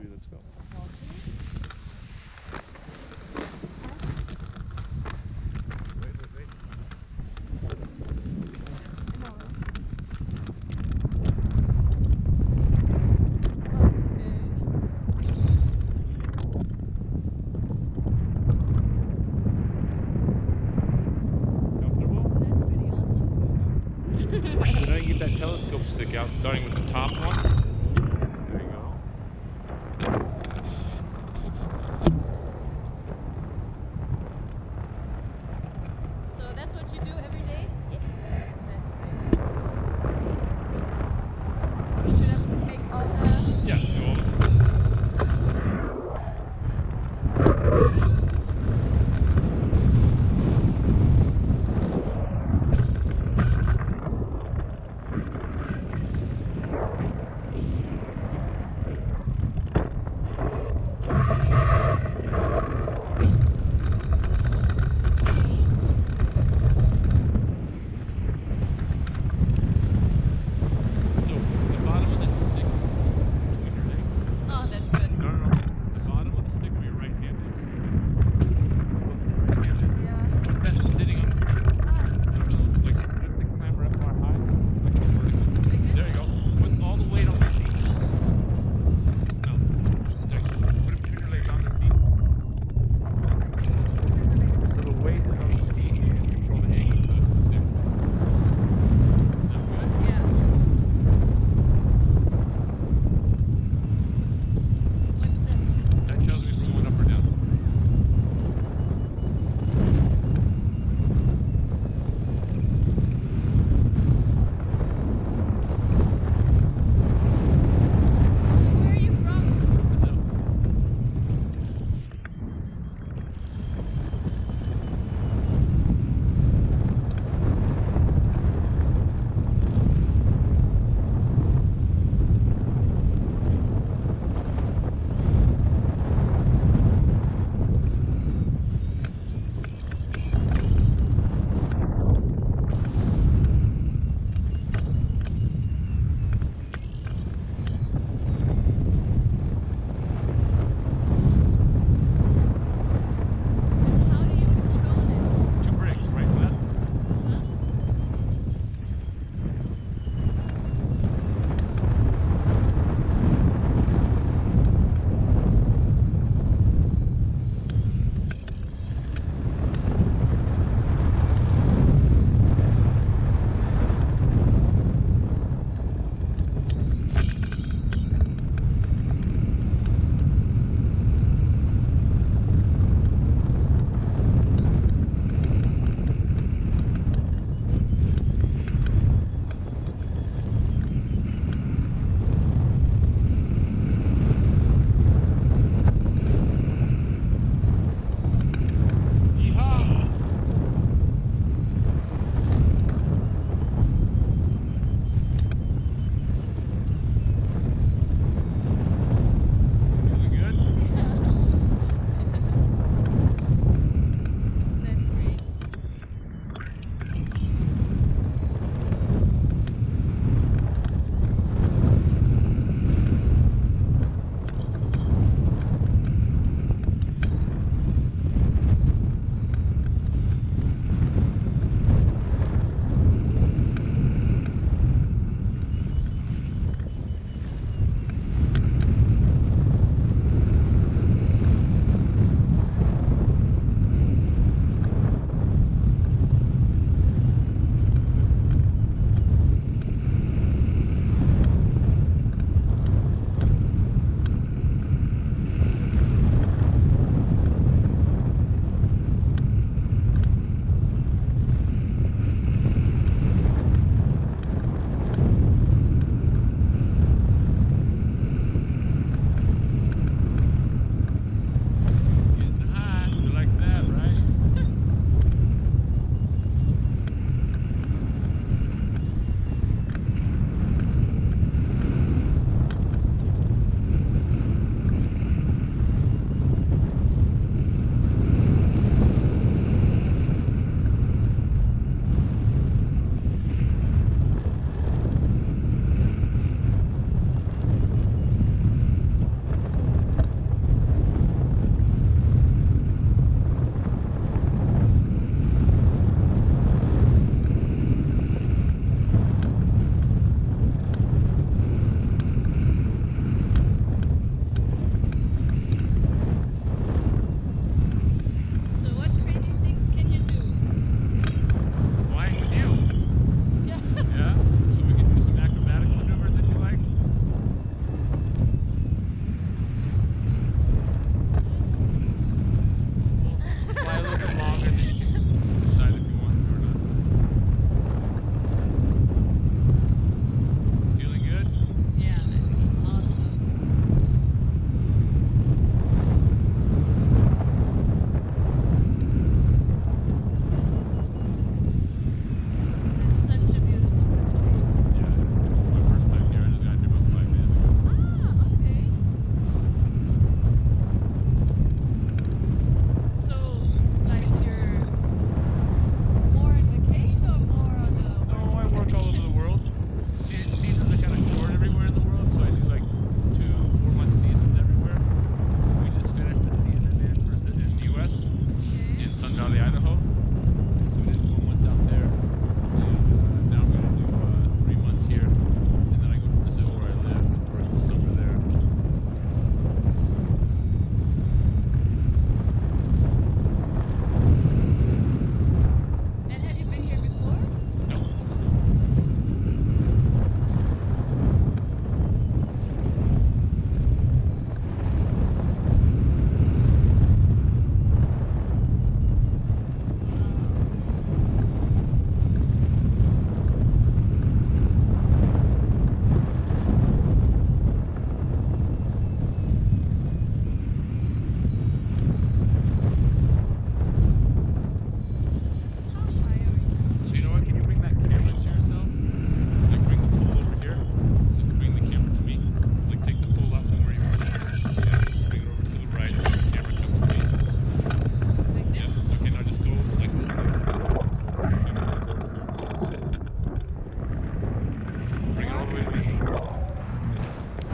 3, let's go. Starting with the top.